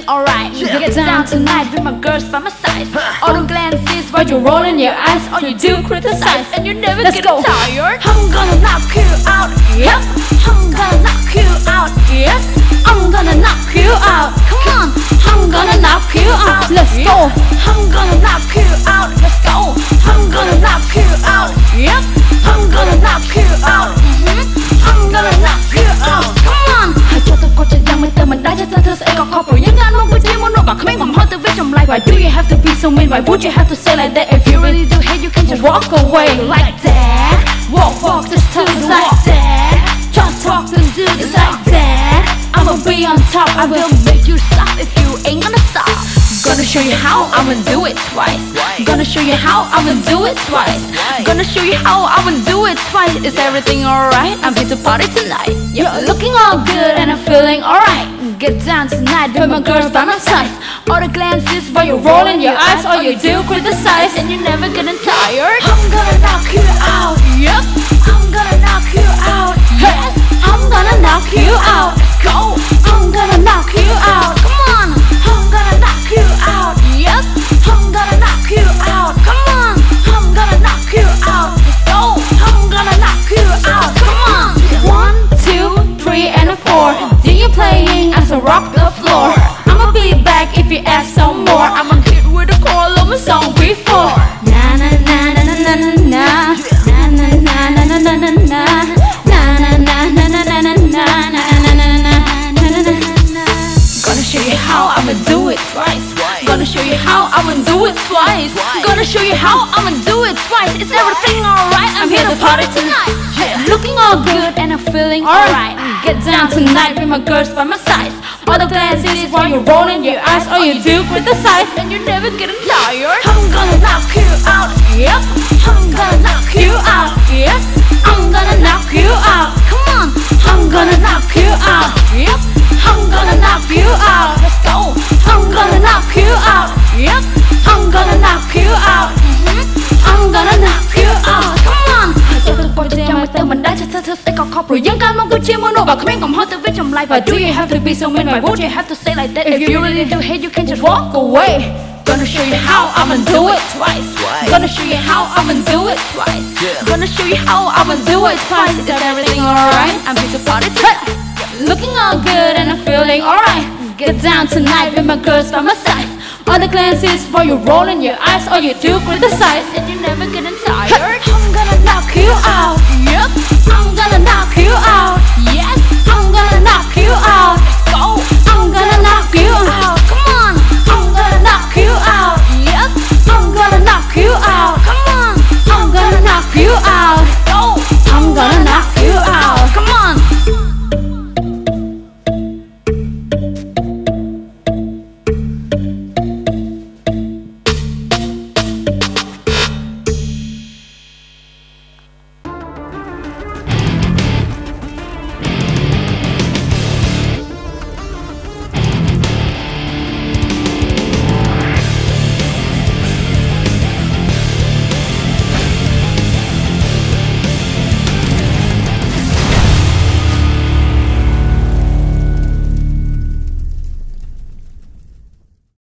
feeling alright. You get down tonight with my girls by my side. Auto glances while you're rolling your eyes. All you do criticize and you never get tired. I'm gonna knock you out. Yep, I'm gonna knock you out. Yes, I'm gonna knock you out. Come on, I'm gonna knock you out. Let's go. I'm gonna knock you out. Let's go. I'm gonna knock you out. Yep, I'm gonna knock you out. I'm gonna knock you out. Come on. I just got to jam with them and I just let us egg a couple. You got no good demon over. Coming on hot the bitch. I'm like, why do you have to be so mean? Why would you have to say like that? If you really do hate, you can just walk away like that. Walk, just talk like that. Just talk and do this like that. I'ma be on top. I will make you stop if you ain't gonna stop. Gonna show you how I'ma do it twice. Gonna show you how I'ma do it twice. Gonna show you how I'ma do it twice. Is everything alright? I'm here to party tonight. You're looking all good and I'm feeling alright. Get down tonight with my girls by my side. All the glances while you're rolling your eyes. All you do criticize and you're never getting tired. I'm gonna knock you out. Yep, I'm gonna knock you out. Yes, I'm gonna knock you out. Let's go. I'm gonna knock you out. Come on. I'm gonna knock you out. Yep, I'm gonna knock you out. Come on, I'm gonna knock you out. Let's go. I'm gonna knock you out. Come on. 1, 2, 3, and 4. Do you playing as I rock the floor? I'ma be back if you ask some more. I'ma hit with a call of my song before. Na na na na na na na na na na na na na na na na na na na. Gonna show you how I'ma do it twice. Gonna show you how I'ma do it twice. Gonna show you how I'ma do it twice. Is everything alright? I'm here to party tonight. Looking all good and I'm feeling alright. Get down tonight with my girls by my side. All the glances while you're rolling your eyes. All you do criticize and you're never getting tired. I'm gonna knock you out. Yep, I'm gonna knock you out. Yes, I'm gonna knock you out. Come on, I'm gonna knock you out. Yep, I'm gonna knock you out. Let's go. I'm gonna knock you out. Yep, I'm gonna knock you out. I'm gonna knock you out. Come on. Why do you have to be so mean? Why would you have to say like that? If you really do hate, you can just walk away. Gonna show you how I'ma do it twice. Gonna show you how I'ma do it twice. Gonna show you how I'ma do it twice. Is everything alright? I'm here to party tonight. Looking all good and I'm feeling alright. Get down tonight with my girls by my side. All the glances while you're rolling your eyes. All you do criticize and you're never getting tired.